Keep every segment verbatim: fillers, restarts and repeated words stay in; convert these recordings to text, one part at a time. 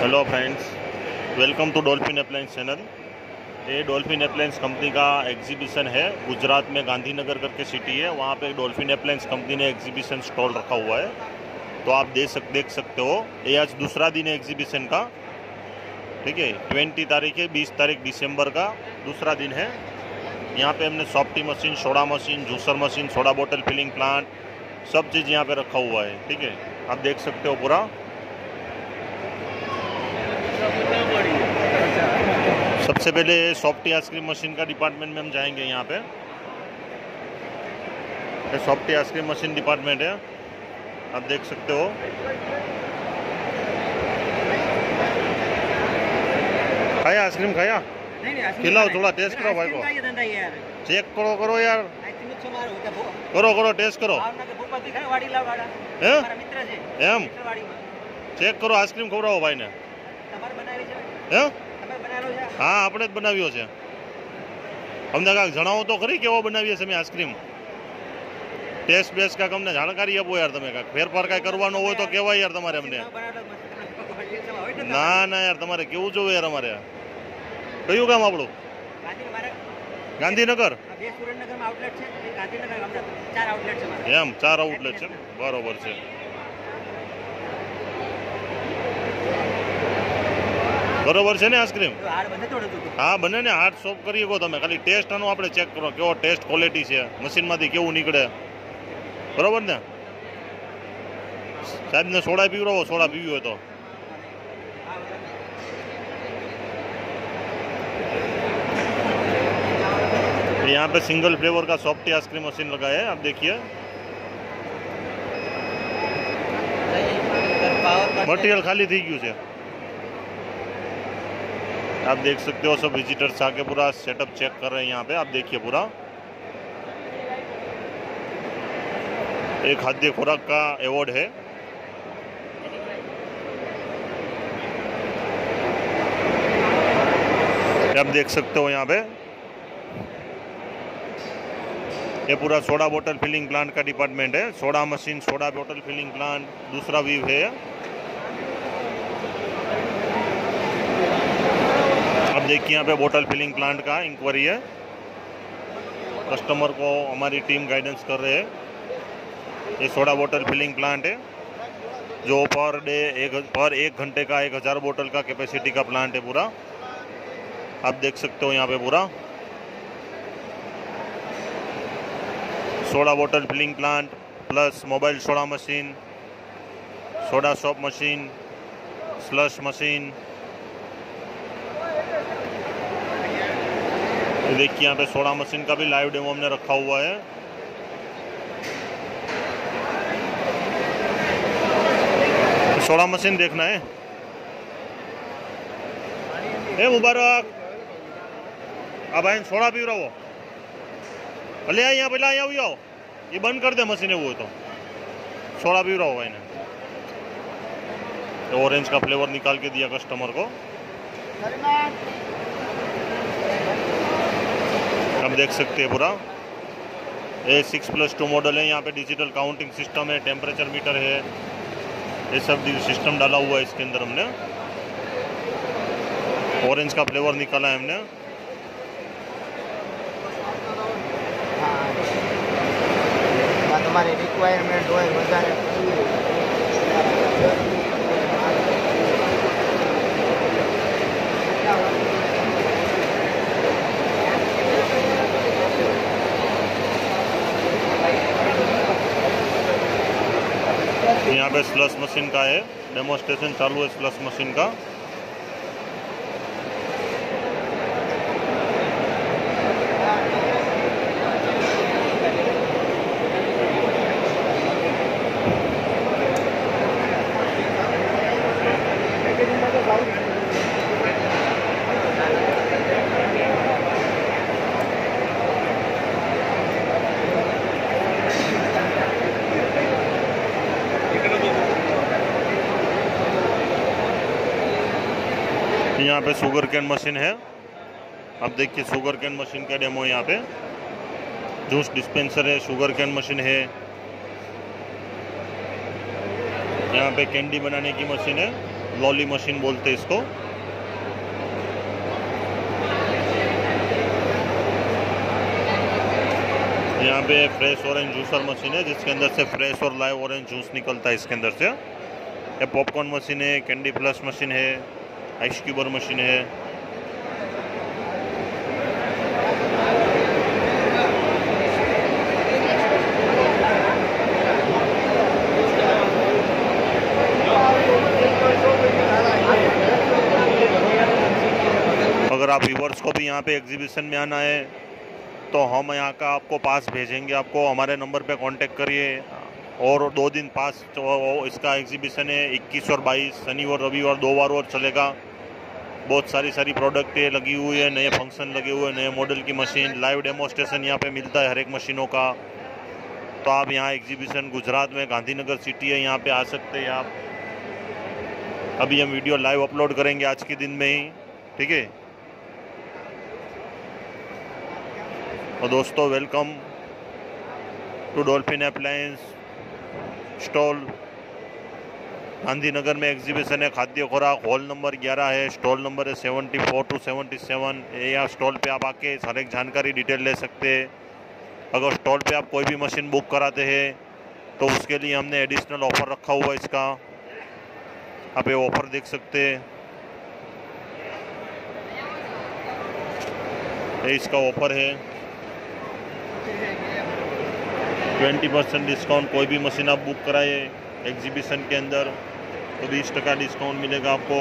Hello friends, welcome to Dolphin appliance channel. ये Dolphin appliance company का exhibition है। गुजरात में गांधीनगर करके सिटी है, वहाँ पे डॉल्फिन अप्लायंस कंपनी ने एग्जीबिशन स्टॉल रखा हुआ है, तो आप देख सक देख सकते हो। ये आज दूसरा दिन है एग्जीबिशन का, ठीक है। ट्वेंटी तारीख है, बीस तारीख दिसंबर का दूसरा दिन है। यहाँ पे हमने softy machine, soda machine, juicer machine, soda बोतल फिलिंग प्लांट, सब चीज़ यहाँ पे रखा हुआ है, ठीक है। आप देख सकते हो पूरा सबसे पहले सॉफ्टी आइसक्रीम मशीन का डिपार्टमेंट में हम जाएंगे। यहाँ पे सॉफ्टी आइसक्रीम मशीन डिपार्टमेंट है, आप देख सकते हो। खाया आइसक्रीम? खाया? नहीं नहीं, खिलाओ थोड़ा, टेस्ट करो भाई को, चेक करो करो यार, करो करो टेस्ट करो एम, चेक करो। आइसक्रीम खवराओ भाई ने। हाँ, આપણે જ બનાવ્યો છે, અમને કાંક જણાવો તો ખરી કેવો બનાવીએ છીએ અમે આઈસ્ક્રીમ। ટેસ્ટ બેસ્ટ કાંક અમને જાણકારી આપો યાર, તમે કાંક ફેરફાર કાંઈ કરવાનો હોય તો કહેવાય યાર તમારે અમને। ના ના યાર, તમારે કેવું જોવે યાર, અમારે કયું કામ આપણું? ગાંધીનગર એમ, ચાર આઉટલેટ છે, બરોબર છે। बराबर है ने आइसक्रीम? हाँ बने ने, हार्ड सोप करिए को तब खाली टेस्ट आनो आपणे चेक करो केवो टेस्ट क्वॉलिटी है, मशीन में केवू निकले, बराबर ने। साहब ने सोडा पीवड़ो, सोडा पीव्यो हो तो यहाँ पे सिंगल फ्लेवर का सॉफ्टी आइसक्रीम मशीन लगा है, आप देखिए। मटीरियल खाली थी गयु है, आप देख सकते हो। सब विजिटर्स आके पूरा सेटअप चेक कर रहे हैं यहाँ पे, आप देखिए पूरा। एक खाद्य खुराक का अवॉर्ड है। आप देख सकते हो यहाँ पे ये पूरा सोडा बोतल फिलिंग प्लांट का डिपार्टमेंट है। सोडा मशीन, सोडा बोतल फिलिंग प्लांट दूसरा व्यू है। देखिए यहाँ पे बोतल फिलिंग प्लांट का इंक्वायरी है, कस्टमर को हमारी टीम गाइडेंस कर रहे हैं। ये सोडा बोतल फिलिंग प्लांट है जो पर डे एक पर एक घंटे का एक हज़ार बोतल का कैपेसिटी का प्लांट है पूरा, आप देख सकते हो यहाँ पे पूरा। सोडा बोतल filling plant plus mobile soda machine, soda shop machine, slush machine. देखिए यहाँ पे सोडा मशीन का भी लाइव डेमो हमने रखा हुआ है। सोडा मशीन देखना है? ए मुबारक, अब आइन सोडा पी रहा हो, भले यहाँ पहले यहाँ भी आओ, ये बंद कर दे मशीन है वो, तो सोडा पी रहा हो भाई। ऑरेंज का फ्लेवर निकाल के दिया कस्टमर को, आप देख सकते हैं पूरा। ये सिक्स प्लस टू मॉडल है, यहाँ पे डिजिटल काउंटिंग सिस्टम है, टेम्परेचर मीटर है, ये सब सिस्टम डाला हुआ है इसके अंदर हमने। ऑरेंज का फ्लेवर निकाला है हमने। तुम्हारे रिक्वायरमेंट हो है यहाँ पे। स्लश मशीन का है डेमोस्ट्रेशन चालू है स्लश मशीन का। यहाँ पे शुगर कैन मशीन है, आप देखिए शुगर कैन मशीन का डेमो। यहाँ पे जूस डिस्पेंसर है, शुगर कैन मशीन है, यहाँ पे कैंडी बनाने की मशीन है, लॉली मशीन बोलते हैं इसको। यहाँ पे फ्रेश ऑरेंज जूसर मशीन है जिसके अंदर से फ्रेश और लाइव ऑरेंज जूस निकलता है इसके अंदर से। ये पॉपकॉर्न मशीन है, कैंडी प्लस मशीन है, आइस क्यूबर मशीन है। अगर आप व्यूअर्स को भी यहाँ पे एग्जीबिशन में आना है तो हम यहाँ का आपको पास भेजेंगे, आपको हमारे नंबर पे कांटेक्ट करिए। और दो दिन पास तो इसका एग्जीबिशन है इक्कीस और बाईस, शनि और रविवार दो बार और चलेगा। बहुत सारी सारी प्रोडक्टें लगी हुई है, नए फंक्शन लगे हुए, नए मॉडल की मशीन, लाइव डेमोस्ट्रेशन यहाँ पे मिलता है हर एक मशीनों का। तो आप यहाँ एग्जीबिशन गुजरात में गांधीनगर सिटी है, यहाँ पर आ सकते हैं आप। अभी हम वीडियो लाइव अपलोड करेंगे आज के दिन में ही, ठीक है। और दोस्तों welcome to Dolphin appliance stall. Gandhinagar में एग्जीबिशन है खाद्य खुराक, हॉल नंबर ग्यारह है, स्टॉल नंबर है seventy four to seventy seven. यहाँ स्टॉल पे आप आके हर एक जानकारी डिटेल ले सकते हैं। अगर स्टॉल पे आप कोई भी मशीन बुक कराते हैं तो उसके लिए हमने एडिशनल ऑफ़र रखा हुआ है इसका, आप ये ऑफ़र देख सकते हैं। ये इसका ऑफ़र है बीस परसेंट डिस्काउंट, कोई भी मशीन आप बुक कराए एग्जीबिशन के अंदर तो बीस टका डिस्काउंट मिलेगा आपको।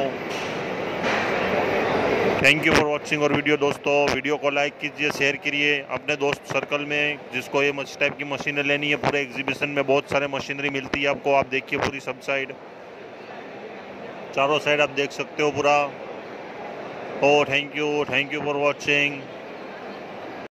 थैंक यू फॉर वॉचिंग और वीडियो दोस्तों। वीडियो को लाइक कीजिए, शेयर करिए अपने दोस्त सर्कल में जिसको ये इस टाइप की मशीनें लेनी है। पूरे एग्जीबिशन में बहुत सारे मशीनरी मिलती है आपको, आप देखिए पूरी सब साइड, चारों साइड आप देख सकते हो पूरा। Oh thank you, thank you for watching.